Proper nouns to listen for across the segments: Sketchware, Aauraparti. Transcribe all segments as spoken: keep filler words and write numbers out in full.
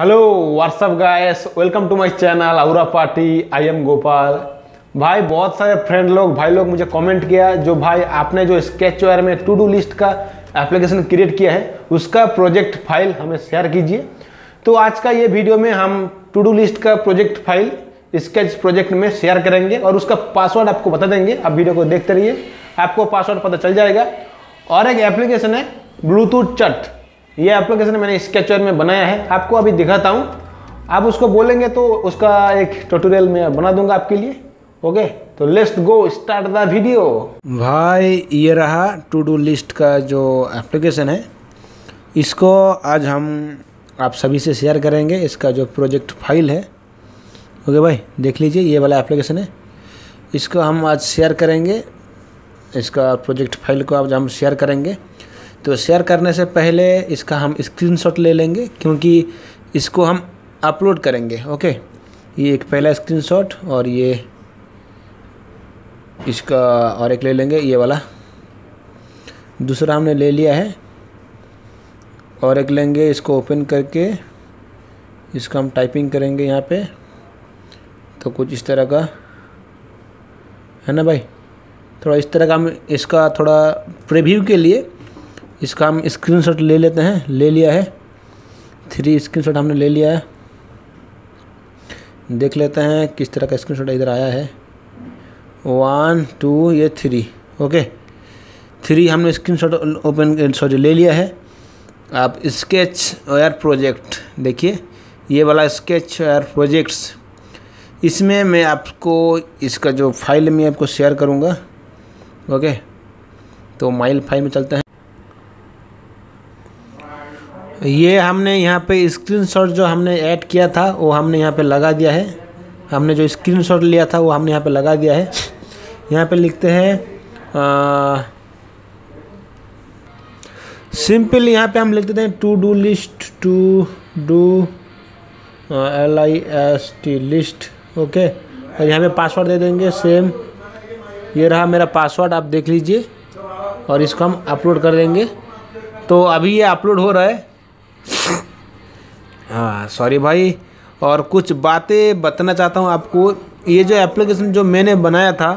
Hello WhatsApp guys, welcome to my channel औरापार्टी। I am Gopal. भाई बहुत सारे फ्रेंड लोग भाई लोग मुझे कमेंट किया, जो भाई आपने जो स्केचवेयर में टू डू लिस्ट का एप्लीकेशन क्रिएट किया है उसका प्रोजेक्ट फाइल हमें शेयर कीजिए। तो आज का ये वीडियो में हम टू डू लिस्ट का प्रोजेक्ट फाइल स्केच प्रोजेक्ट में शेयर करेंगे और उसका पासवर्ड आपको बता देंगे। आप वीडियो को देखते रहिए, आपको पासवर्ड पता चल जाएगा। और एक एप्लीकेशन है ब्लूटूथ चट, ये एप्लीकेशन मैंने स्केचर में बनाया है, आपको अभी दिखाता हूँ। आप उसको बोलेंगे तो उसका एक ट्यूटोरियल मैं बना दूंगा आपके लिए। ओके, तो let's go start the video. भाई ये रहा टू डू लिस्ट का जो एप्लीकेशन है, इसको आज हम आप सभी से शेयर करेंगे। इसका जो प्रोजेक्ट फाइल है, ओके भाई देख लीजिए, ये वाला एप्लीकेशन है, इसको हम आज शेयर करेंगे। इसका प्रोजेक्ट फाइल को आज हम शेयर करेंगे। तो शेयर करने से पहले इसका हम स्क्रीनशॉट ले लेंगे, क्योंकि इसको हम अपलोड करेंगे। ओके, ये एक पहला स्क्रीनशॉट और ये इसका और एक ले लेंगे, ये वाला दूसरा हमने ले लिया है। और एक लेंगे, इसको ओपन करके इसका हम टाइपिंग करेंगे यहाँ पे, तो कुछ इस तरह का है ना भाई। थोड़ा इस तरह का हम इसका थोड़ा प्रीव्यू के लिए इसका हम स्क्रीनशॉट ले लेते हैं। ले लिया है, थ्री स्क्रीनशॉट हमने ले लिया है। देख लेते हैं किस तरह का स्क्रीनशॉट इधर आया है। वन टू ये थ्री, ओके थ्री हमने स्क्रीनशॉट ओपन सॉरी ले लिया है। आप स्केचवेयर प्रोजेक्ट देखिए, ये वाला स्केचवेयर प्रोजेक्ट्स, इसमें मैं आपको इसका जो फाइल मैं आपको शेयर करूँगा। ओके, तो माइल फाइल में चलते हैं। ये हमने यहाँ पे स्क्रीनशॉट जो हमने ऐड किया था वो हमने यहाँ पे लगा दिया है। हमने जो स्क्रीनशॉट लिया था वो हमने यहाँ पे लगा दिया है। यहाँ पे लिखते हैं सिंपल, यहाँ पे हम लिख देते हैं to do list, to do L I S T list. Okay, और यहाँ पे पासवर्ड दे देंगे सेम। ये रहा मेरा पासवर्ड, आप देख लीजिए, और इसको हम अपलोड कर देंगे। तो अभी ये अपलोड हो रहा है। हाँ सॉरी भाई, और कुछ बातें बताना चाहता हूँ आपको। ये जो एप्लीकेशन जो मैंने बनाया था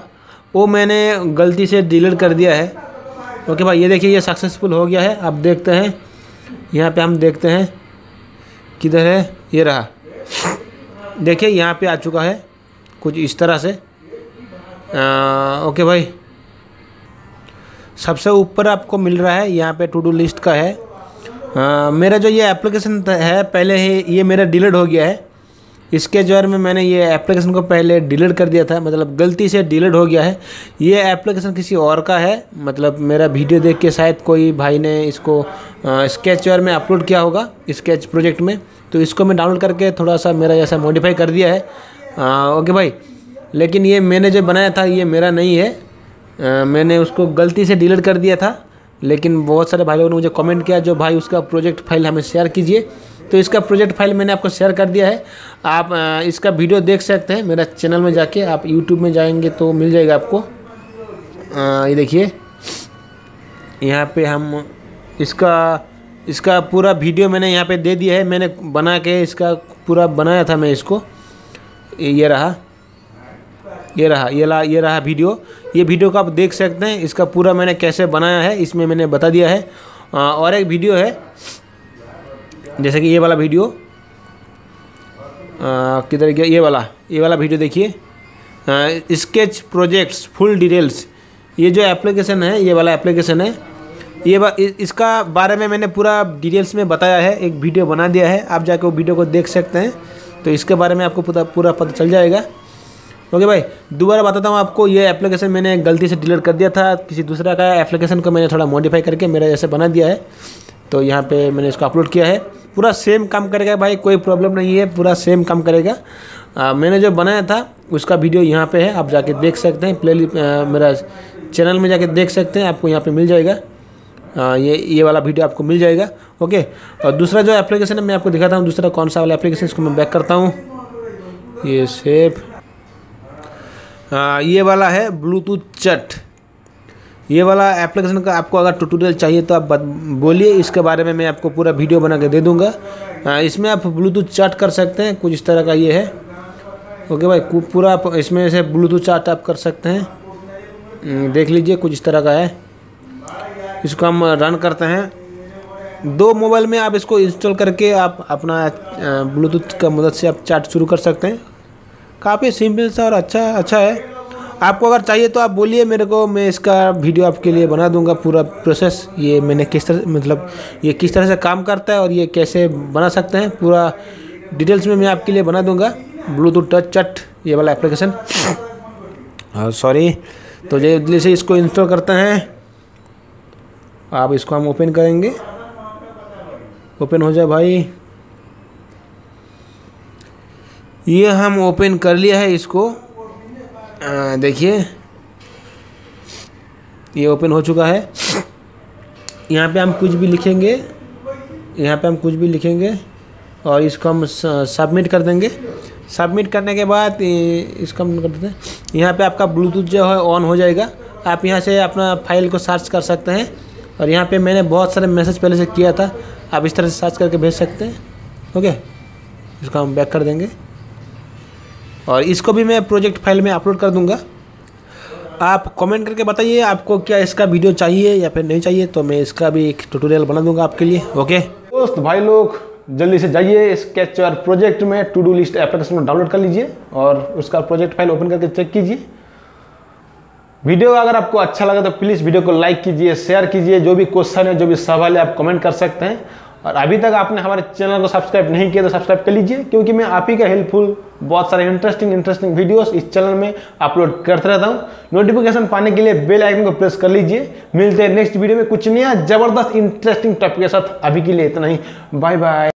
वो मैंने गलती से डिलीट कर दिया है। ओके भाई, ये देखिए ये सक्सेसफुल हो गया है। आप देखते हैं यहाँ पे, हम देखते हैं किधर है, ये रहा देखिए यहाँ पे आ चुका है कुछ इस तरह से। आ, ओके भाई, सबसे ऊपर आपको मिल रहा है यहाँ पे टू डू लिस्ट का है। आ, मेरा जो ये एप्लीकेशन है पहले ही ये मेरा डिलीट हो गया है। स्केचवेयर में मैंने ये एप्लीकेशन को पहले डिलीट कर दिया था, मतलब गलती से डिलीट हो गया है। ये एप्लीकेशन किसी और का है, मतलब मेरा वीडियो देख के शायद कोई भाई ने इसको स्केचवेयर में अपलोड किया होगा, स्केच प्रोजेक्ट में। तो इसको मैं डाउनलोड करके थोड़ा सा मेरा जैसा मॉडिफाई कर दिया है। आ, ओके भाई, लेकिन ये मैंने जो बनाया था ये मेरा नहीं है। आ, मैंने उसको गलती से डिलीट कर दिया था। लेकिन बहुत सारे भाई लोगों ने मुझे कमेंट किया, जो भाई उसका प्रोजेक्ट फाइल हमें शेयर कीजिए। तो इसका प्रोजेक्ट फाइल मैंने आपको शेयर कर दिया है। आप आ, इसका वीडियो देख सकते हैं मेरा चैनल में जाके। आप यूट्यूब में जाएंगे तो मिल जाएगा आपको। आ, ये देखिए यहाँ पे हम इसका इसका पूरा वीडियो मैंने यहाँ पे दे दिया है। मैंने बना के इसका पूरा बनाया था मैं इसको। ये रहा ये रहा ये रहा ये रहा वीडियो। ये वीडियो को आप देख सकते हैं, इसका पूरा मैंने कैसे बनाया है इसमें मैंने बता दिया है। आ, और एक वीडियो है, जैसे कि ये वाला वीडियो किधर गया, ये वाला ये वाला वीडियो देखिए, स्केच प्रोजेक्ट्स फुल डिटेल्स। ये जो एप्लीकेशन है ये वाला एप्लीकेशन है, ये बा, इसका बारे में मैंने पूरा डिटेल्स में बताया है, एक वीडियो बना दिया है। आप जाके वो वीडियो को देख सकते हैं, तो इसके बारे में आपको पूरा पूरा पता चल जाएगा। ओके भाई, दोबारा बताता हूँ आपको, ये एप्लीकेशन मैंने गलती से डिलीट कर दिया था। किसी दूसरा का एप्लीकेशन को मैंने थोड़ा मॉडिफाई करके मेरा जैसे बना दिया है। तो यहाँ पे मैंने इसको अपलोड किया है, पूरा सेम काम करेगा भाई, कोई प्रॉब्लम नहीं है, पूरा सेम काम करेगा। आ, मैंने जो बनाया था उसका वीडियो यहाँ पे है, आप जाके देख सकते हैं। प्ले मेरा चैनल में जाके देख सकते हैं, आपको यहाँ पर मिल जाएगा। आ, ये ये वाला वीडियो आपको मिल जाएगा। ओके, और दूसरा जो एप्लीकेशन है मैं आपको दिखाता हूँ, दूसरा कौन सा वाला एप्लीकेशन, इसको मैं बैक करता हूँ। ये सेफ आ, ये वाला है ब्लूटूथ चट। ये वाला एप्लीकेशन का आपको अगर ट्यूटोरियल चाहिए तो आप बोलिए, इसके बारे में मैं आपको पूरा वीडियो बना के दे दूंगा। हाँ, इसमें आप ब्लूटूथ चार्ट कर सकते हैं, कुछ इस तरह का ये है। ओके भाई, पूरा इसमें से ब्लूटूथ चार्ट आप कर सकते हैं, देख लीजिए कुछ इस तरह का है। इसको हम रन करते हैं। दो मोबाइल में आप इसको इंस्टॉल करके आप अपना ब्लूटूथ का मदद से आप चार्ट शुरू कर सकते हैं। काफ़ी सिंपल सा और अच्छा अच्छा है। आपको अगर चाहिए तो आप बोलिए मेरे को, मैं इसका वीडियो आपके लिए बना दूंगा, पूरा प्रोसेस ये मैंने किस तरह मतलब ये किस तरह से काम करता है और ये कैसे बना सकते हैं, पूरा डिटेल्स में मैं आपके लिए बना दूंगा। ब्लूटूथ टच चट ये वाला एप्लीकेशन, सॉरी। तो जल्दी से इसको इंस्टॉल करते हैं। आप इसको हम ओपन करेंगे, ओपन हो जाए भाई। ये हम ओपन कर लिया है इसको, देखिए ये ओपन हो चुका है। यहाँ पे हम कुछ भी लिखेंगे, यहाँ पे हम कुछ भी लिखेंगे और इसको हम सबमिट कर देंगे। सबमिट करने के बाद इसको हम कर देते हैं। यहाँ पे आपका ब्लूटूथ जो है ऑन हो जाएगा। आप यहाँ से अपना फाइल को सर्च कर सकते हैं और यहाँ पे मैंने बहुत सारे मैसेज पहले से किया था, आप इस तरह से सर्च करके भेज सकते हैं। ओके, इसको हम बैक कर देंगे और इसको भी मैं प्रोजेक्ट फाइल में अपलोड कर दूंगा। आप कमेंट करके बताइए आपको क्या इसका वीडियो चाहिए या फिर नहीं चाहिए, तो मैं इसका भी एक ट्यूटोरियल बना दूंगा आपके लिए। ओके दोस्त भाई लोग, जल्दी से जाइए स्केचवेयर प्रोजेक्ट में टू डू लिस्ट एप्लीकेशन को डाउनलोड कर लीजिए और उसका प्रोजेक्ट फाइल ओपन करके चेक कीजिए। वीडियो अगर आपको अच्छा लगा तो प्लीज़ वीडियो को लाइक कीजिए, शेयर कीजिए। जो भी क्वेश्चन है, जो भी सवाल है, आप कमेंट कर सकते हैं। और अभी तक आपने हमारे चैनल को सब्सक्राइब नहीं किया तो सब्सक्राइब कर लीजिए, क्योंकि मैं आप ही का हेल्पफुल बहुत सारे इंटरेस्टिंग इंटरेस्टिंग वीडियोस इस चैनल में अपलोड करता रहता हूं। नोटिफिकेशन पाने के लिए बेल आइकन को प्रेस कर लीजिए। मिलते हैं नेक्स्ट वीडियो में कुछ नया जबरदस्त इंटरेस्टिंग टॉपिक के साथ। अभी के लिए इतना ही, बाय बाय।